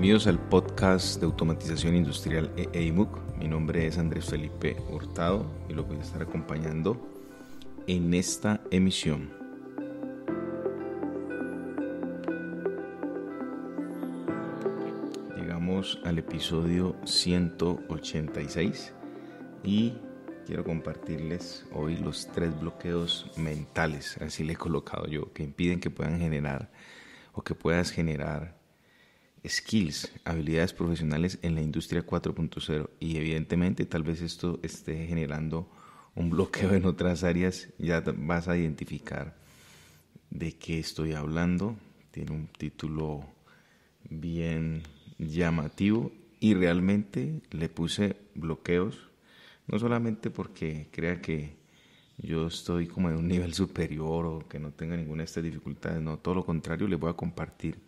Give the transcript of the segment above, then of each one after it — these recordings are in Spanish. Bienvenidos al podcast de automatización industrial EEYMUC. Mi nombre es Andrés Felipe Hurtado y lo voy a estar acompañando en esta emisión. Llegamos al episodio 186 y quiero compartirles hoy los 3 bloqueos mentales, así le he colocado yo, que impiden que puedan generar o que puedas generar skills, habilidades profesionales en la industria 4.0, y evidentemente tal vez esto esté generando un bloqueo en otras áreas. Ya vas a identificar de qué estoy hablando. Tiene un título bien llamativo y realmente le puse bloqueos, no solamente porque crea que yo estoy como en un nivel superior o que no tenga ninguna de estas dificultades, no, todo lo contrario. Les voy a compartir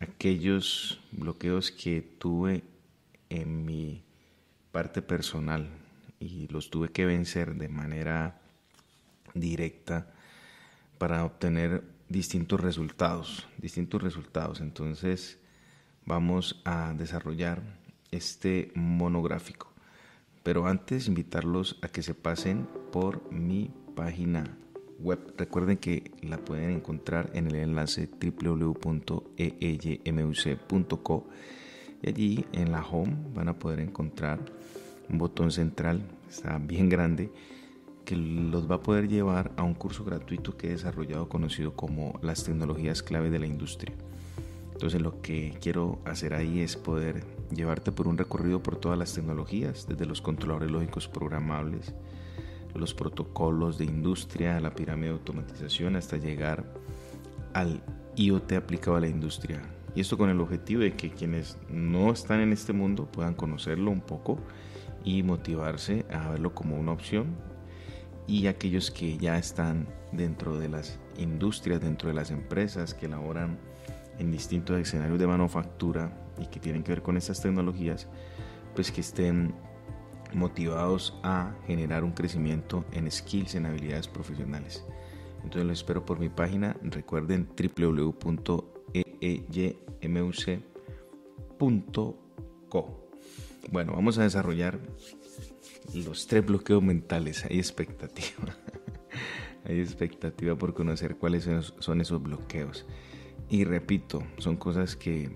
aquellos bloqueos que tuve en mi parte personal y los tuve que vencer de manera directa para obtener distintos resultados. Entonces vamos a desarrollar este monográfico, pero antes invitarlos a que se pasen por mi página web. Recuerden que la pueden encontrar en el enlace www.eeymuc.co y allí en la home van a poder encontrar un botón central, está bien grande, que los va a poder llevar a un curso gratuito que he desarrollado conocido como las tecnologías clave de la industria. Entonces lo que quiero hacer ahí es poder llevarte por un recorrido por todas las tecnologías, desde los controladores lógicos programables, los protocolos de industria, la pirámide de automatización, hasta llegar al IoT aplicado a la industria. Y esto con el objetivo de que quienes no están en este mundo puedan conocerlo un poco y motivarse a verlo como una opción, y aquellos que ya están dentro de las industrias, dentro de las empresas que elaboran en distintos escenarios de manufactura y que tienen que ver con estas tecnologías, pues que estén motivados a generar un crecimiento en skills, en habilidades profesionales. Entonces los espero por mi página. Recuerden www.eeymuc.co. Bueno, vamos a desarrollar los 3 bloqueos mentales. Hay expectativa por conocer cuáles son esos bloqueos. Y repito, son cosas que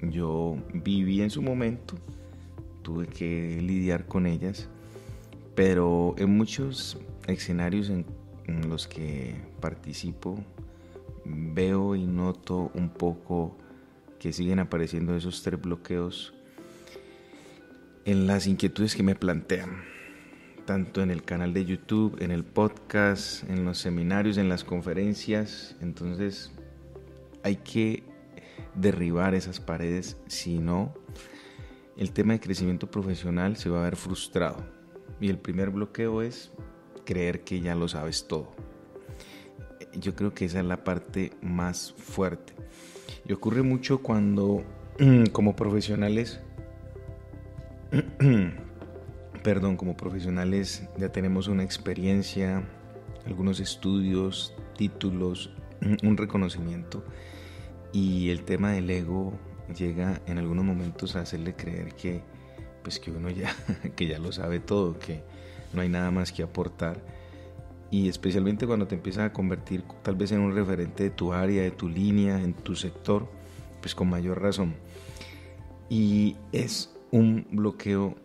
yo viví en su momento, tuve que lidiar con ellas, pero en muchos escenarios en los que participo veo y noto un poco que siguen apareciendo esos 3 bloqueos en las inquietudes que me plantean, tanto en el canal de YouTube, en el podcast, en los seminarios, en las conferencias. Entonces hay que derribar esas paredes, si no, el tema de crecimiento profesional se va a ver frustrado. Y el primer bloqueo es creer que ya lo sabes todo. Yo creo que esa es la parte más fuerte. Y ocurre mucho cuando como profesionales ya tenemos una experiencia, algunos estudios, títulos, un reconocimiento, y el tema del ego llega en algunos momentos a hacerle creer que uno ya lo sabe todo, que no hay nada más que aportar. Y especialmente cuando te empiezas a convertir tal vez en un referente de tu área, de tu línea, en tu sector, pues con mayor razón. Y es un bloqueo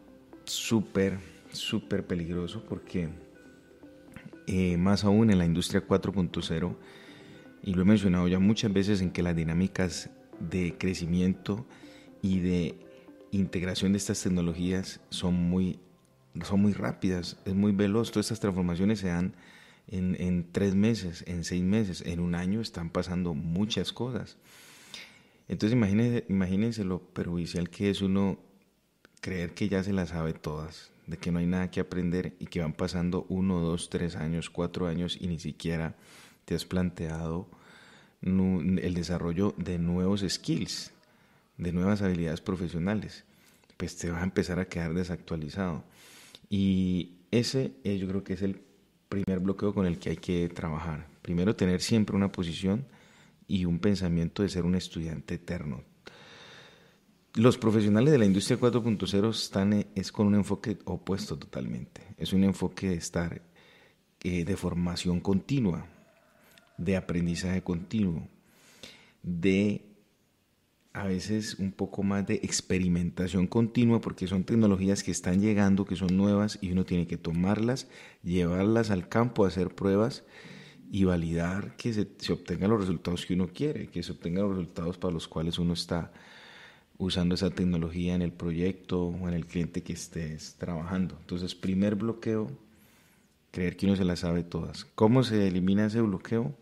súper peligroso, porque más aún en la industria 4.0, y lo he mencionado ya muchas veces, en que las dinámicas de crecimiento y de integración de estas tecnologías son muy rápidas, es muy veloz. Todas estas transformaciones se dan en 3 meses, en 6 meses, en un año están pasando muchas cosas. Entonces imagínense lo perjudicial que es uno creer que ya se las sabe todas, de que no hay nada que aprender y que van pasando 1, 2, 3 años, 4 años y ni siquiera te has planteado el desarrollo de nuevos skills, de nuevas habilidades profesionales. Pues te vas a empezar a quedar desactualizado, y ese yo creo que es el primer bloqueo con el que hay que trabajar. Primero, tener siempre una posición y un pensamiento de ser un estudiante eterno. Los profesionales de la industria 4.0 están con un enfoque opuesto totalmente. Es un enfoque de estar de formación continua, de aprendizaje continuo, de a veces un poco más de experimentación continua, porque son tecnologías que están llegando, que son nuevas y uno tiene que tomarlas, llevarlas al campo, hacer pruebas y validar que se obtengan los resultados que uno quiere, que se obtengan los resultados para los cuales uno está usando esa tecnología en el proyecto o en el cliente que estés trabajando. Entonces, primer bloqueo, creer que uno se las sabe todas. ¿Cómo se elimina ese bloqueo?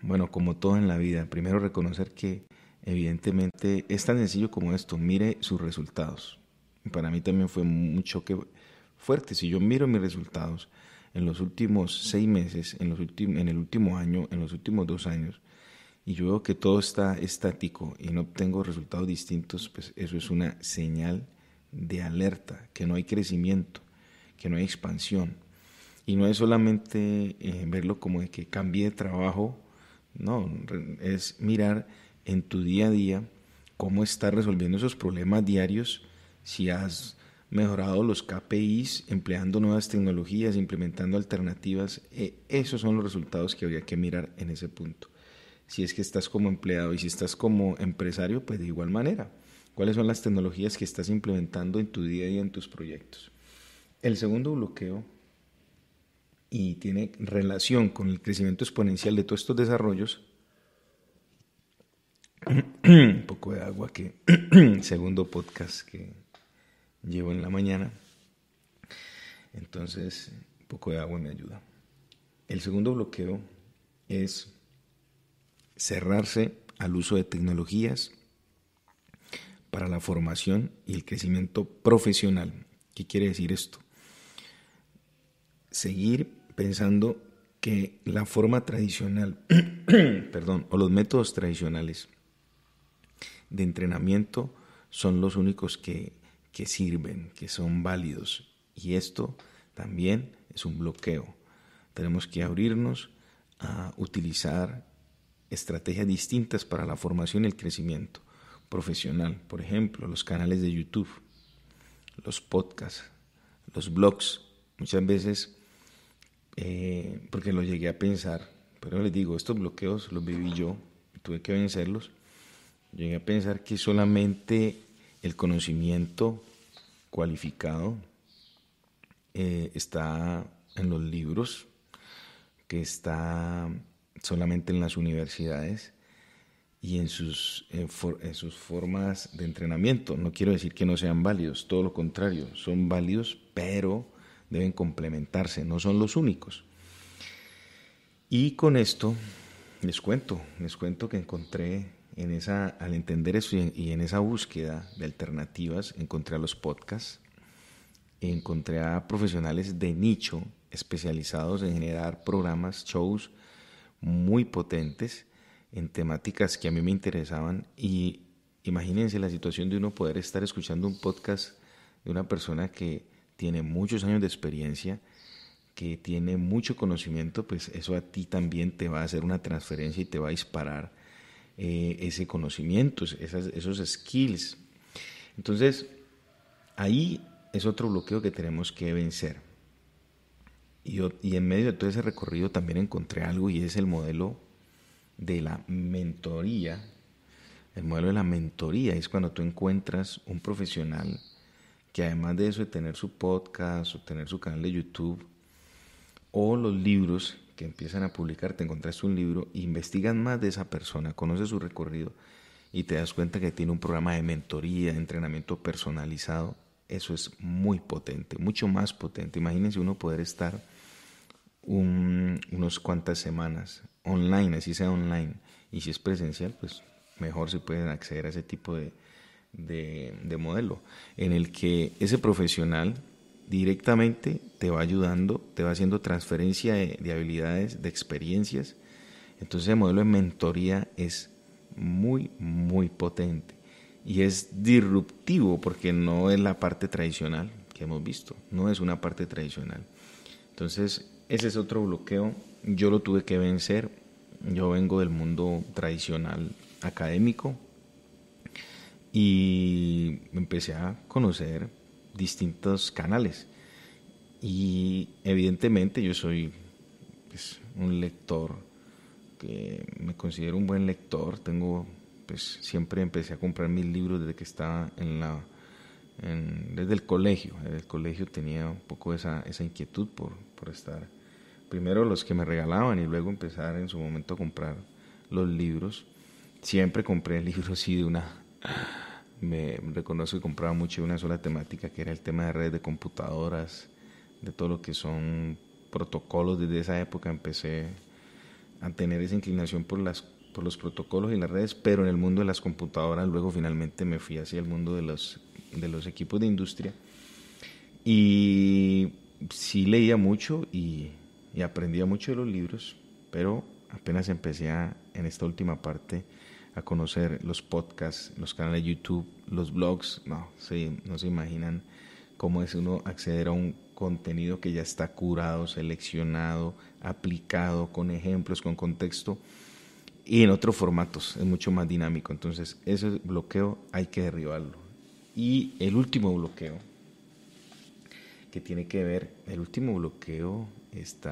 Bueno, como todo en la vida, primero reconocer que evidentemente es tan sencillo como esto, mire sus resultados. Para mí también fue un choque fuerte. Si yo miro mis resultados en los últimos 6 meses, en el último año, en los últimos 2 años, y yo veo que todo está estático y no obtengo resultados distintos, pues eso es una señal de alerta, que no hay crecimiento, que no hay expansión. Y no es solamente verlo como de que cambié de trabajo, no, es mirar en tu día a día cómo estás resolviendo esos problemas diarios, si has mejorado los KPIs, empleando nuevas tecnologías, implementando alternativas. Esos son los resultados que habría que mirar en ese punto. Si es que estás como empleado y si estás como empresario, pues de igual manera. ¿Cuáles son las tecnologías que estás implementando en tu día a día en tus proyectos? El segundo bloqueo, y tiene relación con el crecimiento exponencial de todos estos desarrollos, un poco de agua, que segundo podcast que llevo en la mañana, entonces un poco de agua me ayuda. El segundo bloqueo es cerrarse al uso de tecnologías para la formación y el crecimiento profesional. ¿Qué quiere decir esto? Seguir pensando que la forma tradicional, o los métodos tradicionales de entrenamiento son los únicos que sirven, que son válidos. Y esto también es un bloqueo. Tenemos que abrirnos a utilizar estrategias distintas para la formación y el crecimiento profesional. Por ejemplo, los canales de YouTube, los podcasts, los blogs. Muchas veces, porque lo llegué a pensar, pero les digo, estos bloqueos los viví yo, tuve que vencerlos. Llegué a pensar que solamente el conocimiento cualificado está en los libros, que está solamente en las universidades y en sus formas de entrenamiento. No quiero decir que no sean válidos, todo lo contrario, son válidos, pero deben complementarse, no son los únicos. Y con esto les cuento que encontré al entender eso y en esa búsqueda de alternativas, encontré a los podcasts, encontré a profesionales de nicho especializados en generar programas, shows muy potentes en temáticas que a mí me interesaban. Y imagínense la situación de uno poder estar escuchando un podcast de una persona que tiene muchos años de experiencia, que tiene mucho conocimiento, pues eso a ti también te va a hacer una transferencia y te va a disparar ese conocimiento, esos skills. Entonces, ahí es otro bloqueo que tenemos que vencer. Y en medio de todo ese recorrido también encontré algo, y es el modelo de la mentoría. El modelo de la mentoría es cuando tú encuentras un profesional que, además de eso, de tener su podcast o tener su canal de YouTube o los libros que empiezan a publicar, te encontraste un libro, investigas más de esa persona, conoces su recorrido y te das cuenta que tiene un programa de mentoría, de entrenamiento personalizado. Eso es muy potente, mucho más potente. Imagínense uno poder estar unos cuantas semanas online, así sea online. Y si es presencial, pues mejor se pueden acceder a ese tipo de modelo, en el que ese profesional directamente te va ayudando, te va haciendo transferencia de habilidades, de experiencias. Entonces el modelo de mentoría es muy, muy potente. Y es disruptivo porque no es la parte tradicional que hemos visto, no es una parte tradicional. Entonces, ese es otro bloqueo, yo lo tuve que vencer. Yo vengo del mundo tradicional académico, y empecé a conocer distintos canales. Y evidentemente yo soy pues un lector, que me considero un buen lector. Tengo, pues siempre empecé a comprar mis libros desde que estaba desde el colegio. Desde el colegio tenía un poco esa inquietud por estar, primero los que me regalaban y luego empezar en su momento a comprar los libros. Siempre compré libros y me reconozco que compraba mucho de una sola temática, que era el tema de redes de computadoras, de todo lo que son protocolos. Desde esa época empecé a tener esa inclinación por los protocolos y las redes, pero en el mundo de las computadoras. Luego finalmente me fui hacia el mundo de los equipos de industria, y sí leía mucho y aprendía mucho de los libros, pero apenas empecé en esta última parte a conocer los podcasts, los canales de YouTube, los blogs. No se imaginan cómo es uno acceder a un contenido que ya está curado, seleccionado, aplicado, con ejemplos, con contexto y en otros formatos, es mucho más dinámico. Entonces ese bloqueo hay que derribarlo. Y el último bloqueo que tiene que ver, el último bloqueo es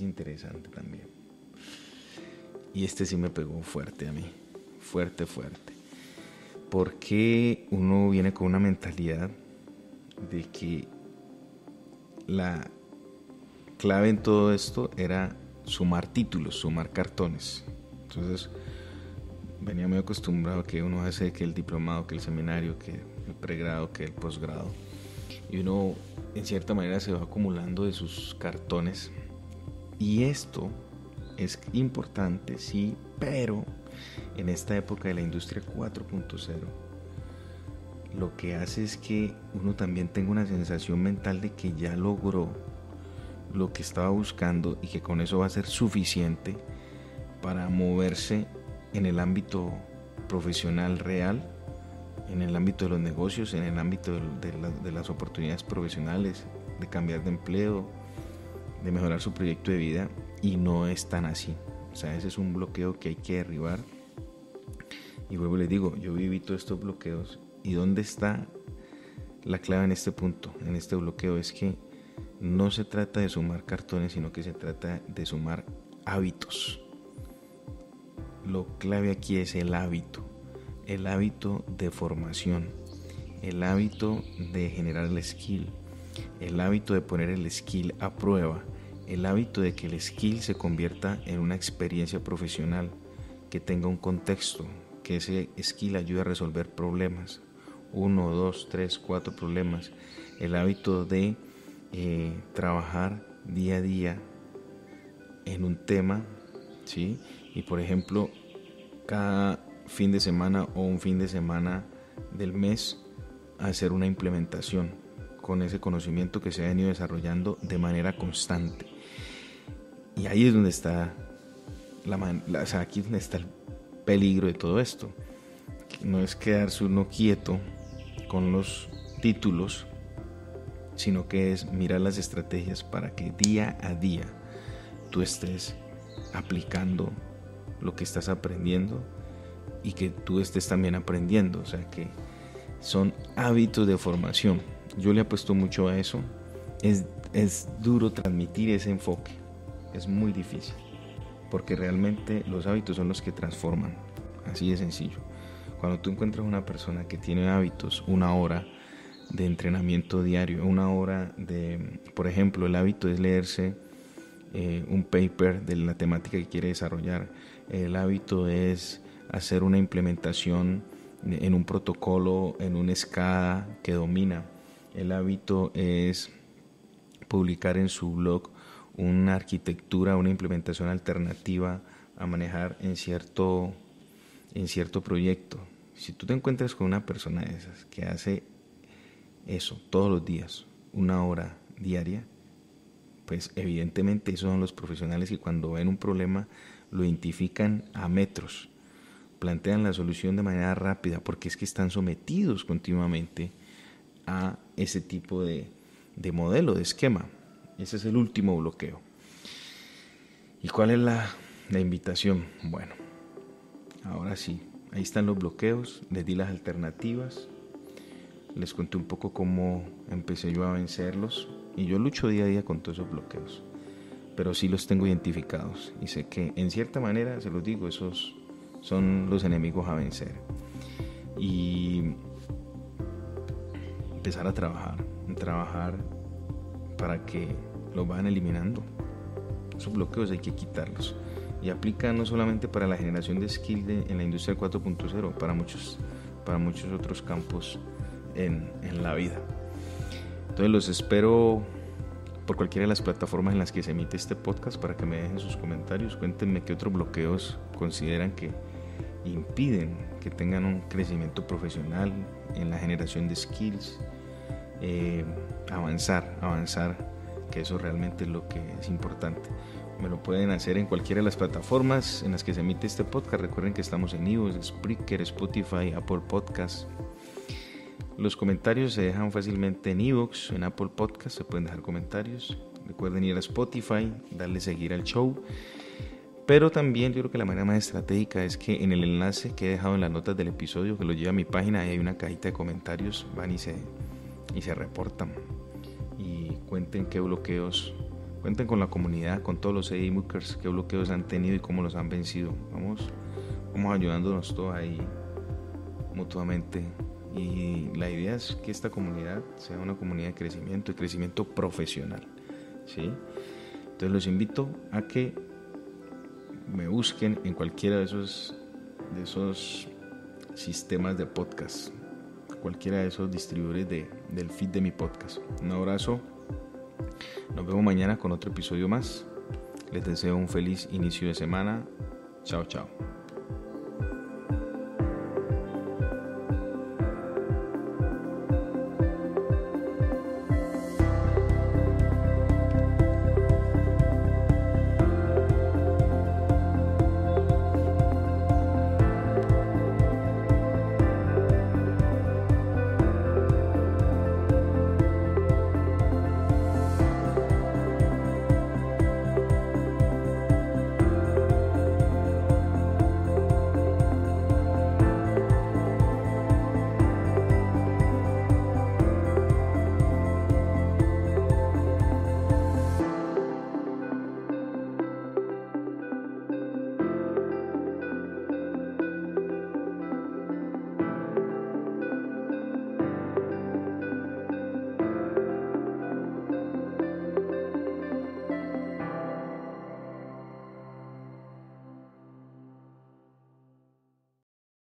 interesante también. Y este sí me pegó fuerte a mí, fuerte. Porque uno viene con una mentalidad de que la clave en todo esto era sumar títulos, sumar cartones. Entonces venía medio acostumbrado a que uno hace que el diplomado, que el seminario, que el pregrado, que el posgrado, y uno en cierta manera se va acumulando de sus cartones. Y esto es importante, sí, pero en esta época de la industria 4.0 lo que hace es que uno también tenga una sensación mental de que ya logró lo que estaba buscando y que con eso va a ser suficiente para moverse en el ámbito profesional real, en el ámbito de los negocios, en el ámbito de las oportunidades profesionales, de cambiar de empleo, de mejorar su proyecto de vida. Y no es tan así. O sea, ese es un bloqueo que hay que derribar. Y luego les digo, yo viví todos estos bloqueos. ¿Y dónde está la clave en este punto, en este bloqueo? Es que no se trata de sumar cartones, sino que se trata de sumar hábitos. Lo clave aquí es el hábito de formación, el hábito de generar el skill, el hábito de poner el skill a prueba, el hábito de que el skill se convierta en una experiencia profesional, que tenga un contexto, que ese skill ayude a resolver problemas, 1, 2, 3, 4 problemas. El hábito de trabajar día a día en un tema, ¿sí? Y por ejemplo, cada fin de semana o un fin de semana del mes hacer una implementación con ese conocimiento que se ha venido desarrollando de manera constante. Y ahí es donde está aquí es donde está el peligro de todo esto. No es quedarse uno quieto con los títulos, sino que es mirar las estrategias para que día a día tú estés aplicando lo que estás aprendiendo y que tú estés también aprendiendo. O sea, que son hábitos de formación. Yo le apuesto mucho a eso. Es duro transmitir ese enfoque, es muy difícil, porque realmente los hábitos son los que transforman, así de sencillo. Cuando tú encuentras una persona que tiene hábitos, 1 hora de entrenamiento diario, 1 hora de, por ejemplo, el hábito es leerse un paper de la temática que quiere desarrollar, el hábito es hacer una implementación en un protocolo, en un SCADA que domina, el hábito es publicar en su blog una arquitectura, una implementación alternativa a manejar en cierto proyecto. Si tú te encuentras con una persona de esas que hace eso todos los días, 1 hora diaria, pues evidentemente esos son los profesionales que cuando ven un problema lo identifican a metros, plantean la solución de manera rápida, porque es que están sometidos continuamente a ese tipo de modelo, de esquema. Ese es el último bloqueo. ¿Y cuál es la invitación? Bueno, Ahora sí, ahí están los bloqueos, les di las alternativas, les conté un poco cómo empecé yo a vencerlos, y yo lucho día a día con todos esos bloqueos, pero sí los tengo identificados y sé que en cierta manera, se los digo, esos son los enemigos a vencer y empezar a trabajar para que los vayan eliminando. Esos bloqueos hay que quitarlos, y aplica no solamente para la generación de skill en la industria 4.0, para muchos otros campos en la vida. Entonces los espero por cualquiera de las plataformas en las que se emite este podcast para que me dejen sus comentarios, cuéntenme qué otros bloqueos consideran que impiden que tengan un crecimiento profesional en la generación de skills, avanzar, que eso realmente es lo que es importante. Me lo pueden hacer en cualquiera de las plataformas en las que se emite este podcast. Recuerden que estamos en iVoox, Spreaker, Spotify, Apple Podcasts. Los comentarios se dejan fácilmente en iVoox, en Apple Podcasts se pueden dejar comentarios. Recuerden ir a Spotify, darle seguir al show. Pero también yo creo que la manera más estratégica es que en el enlace que he dejado en las notas del episodio, que lo lleva a mi página, ahí hay una cajita de comentarios, van y se reportan. Y cuenten qué bloqueos. Cuenten con la comunidad, con todos los EEYMUCers, qué bloqueos han tenido y cómo los han vencido. Vamos ayudándonos todos ahí mutuamente. Y la idea es que esta comunidad sea una comunidad de crecimiento y crecimiento profesional, ¿sí? Entonces los invito a que me busquen en cualquiera de esos sistemas de podcast, cualquiera de esos distribuidores del feed de mi podcast. Un abrazo. Nos vemos mañana con otro episodio más. Les deseo un feliz inicio de semana. Chao, chao.